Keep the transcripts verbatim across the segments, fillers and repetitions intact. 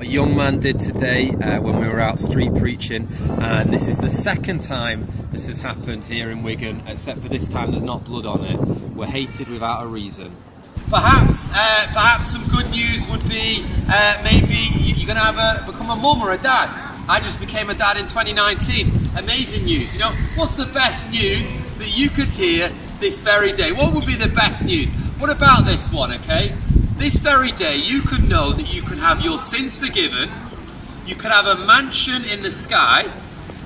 A young man did today uh, when we were out street preaching, and this is the second time this has happened here in Wigan, except for this time there's not blood on it. We're hated without a reason. Perhaps uh, perhaps some good news would be uh, maybe you're going to have a, become a mum or a dad. I just became a dad in twenty nineteen. Amazing news. You know, what's the best news that you could hear this very day? What would be the best news? What about this one, okay? This very day you could know that you could have your sins forgiven, you could have a mansion in the sky,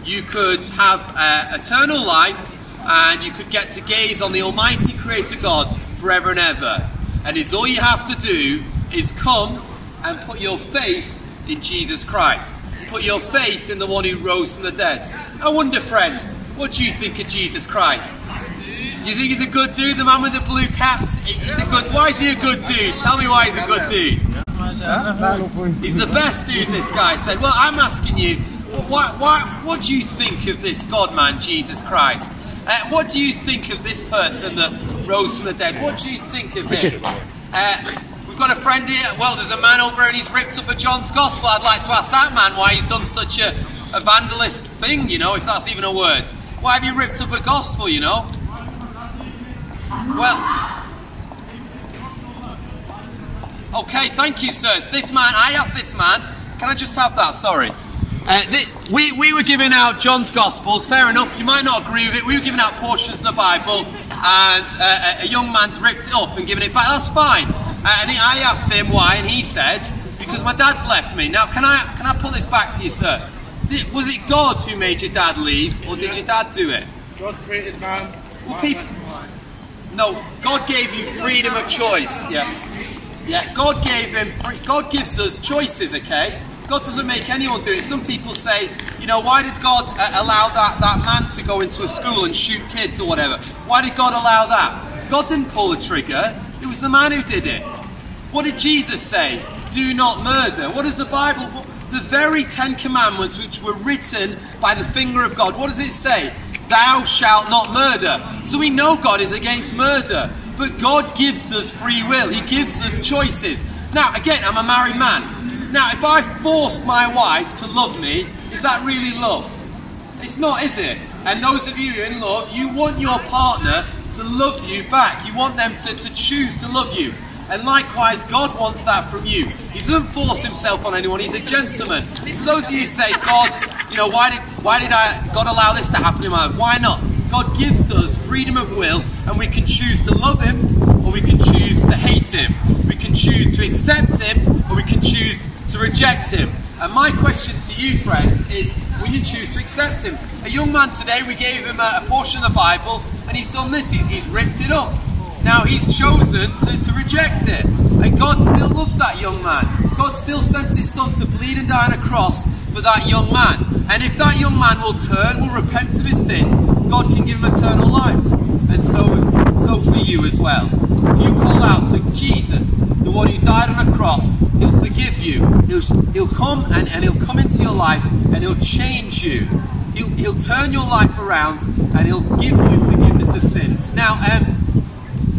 you could have uh, eternal life, and you could get to gaze on the almighty creator God forever and ever. And it's all you have to do is come and put your faith in Jesus Christ. Put your faith in the one who rose from the dead. I wonder, friends, what do you think of Jesus Christ? You think he's a good dude, the man with the blue caps? He's a good. Why is he a good dude? Tell me why he's a good dude. He's the best dude, this guy said. Well, I'm asking you, what, what, what do you think of this God man, Jesus Christ? Uh, what do you think of this person that rose from the dead? What do you think of him? Uh, we've got a friend here. Well, there's a man over and he's ripped up a John's Gospel. I'd like to ask that man why he's done such a, a vandalist thing, you know, if that's even a word. Why have you ripped up a gospel, you know? Well, okay, thank you, sirs. This man, I asked this man, can I just have that, sorry. Uh, this, we, we were giving out John's Gospels, fair enough, you might not agree with it, we were giving out portions of the Bible, and uh, a young man's ripped it up and given it back, that's fine. Uh, and he, I asked him why, and he said, because my dad's left me. Now, can I, can I put this back to you, sir? Did, was it God who made your dad leave, or did your dad do it? God created man. Well, people, No, God gave you freedom of choice. Yeah, yeah. God gave him. Free, God gives us choices. Okay. God doesn't make anyone do it. Some people say, you know, why did God uh, allow that that man to go into a school and shoot kids or whatever? Why did God allow that? God didn't pull the trigger. It was the man who did it. What did Jesus say? Do not murder. What does the Bible? What, the very Ten Commandments, which were written by the finger of God. What does it say? Thou shalt not murder. So we know God is against murder, but God gives us free will. He gives us choices. Now, again, I'm a married man. Now, if I forced my wife to love me, is that really love? It's not, is it? And those of you who are in love, you want your partner to love you back. You want them to, to choose to love you. And likewise, God wants that from you. He doesn't force himself on anyone. He's a gentleman. So those of you who say, God, you know, why did why did I God allow this to happen in my life? Why not? God gives us freedom of will, and we can choose to love him, or we can choose to hate him. We can choose to accept him, or we can choose to reject him. And my question to you, friends, is will you choose to accept him? A young man today, we gave him a, a portion of the Bible, and he's done this. He's, he's ripped it up. Now he's chosen to, to reject it. And God still loves that young man. God still sent his son to bleed and die on a cross for that young man. And if that young man will turn, will repent of his sins, God can give him eternal life. And so, so for you as well. If you call out to Jesus, the one who died on a cross, he'll forgive you. He'll, he'll come and, and he'll come into your life and he'll change you. He'll, he'll turn your life around and he'll give you forgiveness of sins. Now, um,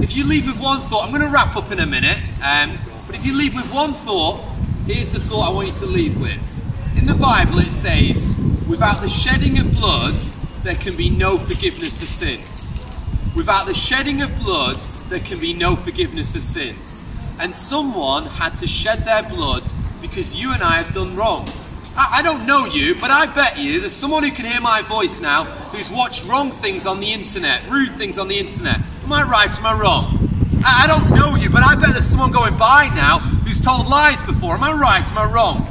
if you leave with one thought, I'm going to wrap up in a minute, um, but if you leave with one thought, here's the thought I want you to leave with. In the Bible it says, without the shedding of blood, there can be no forgiveness of sins. Without the shedding of blood, there can be no forgiveness of sins. And someone had to shed their blood because you and I have done wrong. I, I don't know you, but I bet you there's someone who can hear my voice now who's watched wrong things on the internet, rude things on the internet. Am I right? Am I wrong? I, I don't know you, but I bet there's someone going by now who's told lies before. Am I right? Am I wrong?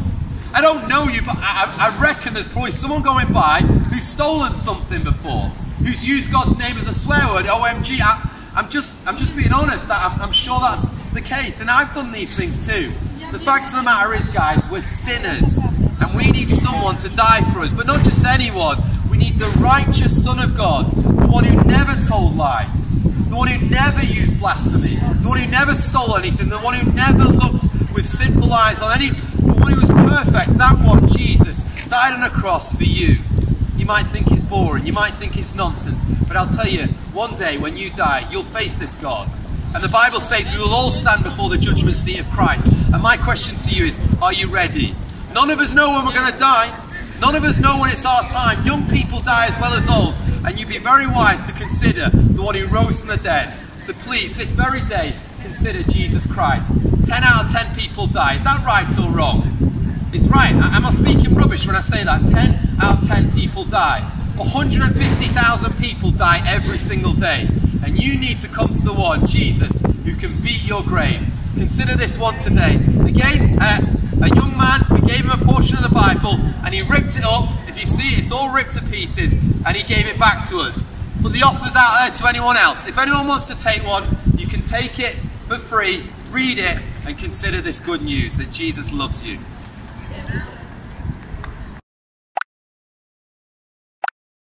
I don't know you, but I, I reckon there's probably someone going by who's stolen something before, who's used God's name as a swear word. O M G, I, I'm just, I'm just being honest. I'm, I'm sure that's the case, and I've done these things too. The fact of the matter is, guys, we're sinners, and we need someone to die for us, but not just anyone. We need the righteous Son of God, the one who never told lies. The one who never used blasphemy, the one who never stole anything, the one who never looked with sinful eyes on any, the one who was perfect, that one, Jesus, died on a cross for you. You might think it's boring, you might think it's nonsense, but I'll tell you, one day when you die, you'll face this God. And the Bible says we will all stand before the judgment seat of Christ. And my question to you is, are you ready? None of us know when we're going to die. None of us know when it's our time. Young people die as well as old. And you'd be very wise to consider the one who rose from the dead. So please, this very day, consider Jesus Christ. Ten out of ten people die. Is that right or wrong? It's right. Am I speaking rubbish when I say that? Ten out of ten people die. one hundred fifty thousand people die every single day. And you need to come to the one, Jesus, who can beat your grave. Consider this one today. Again, uh, a young man, we gave him a portion of the Bible and he ripped it up. If you see it, it's all ripped to pieces and he gave it back to us. But the offer's out there to anyone else. If anyone wants to take one, you can take it for free, read it, and consider this good news that Jesus loves you.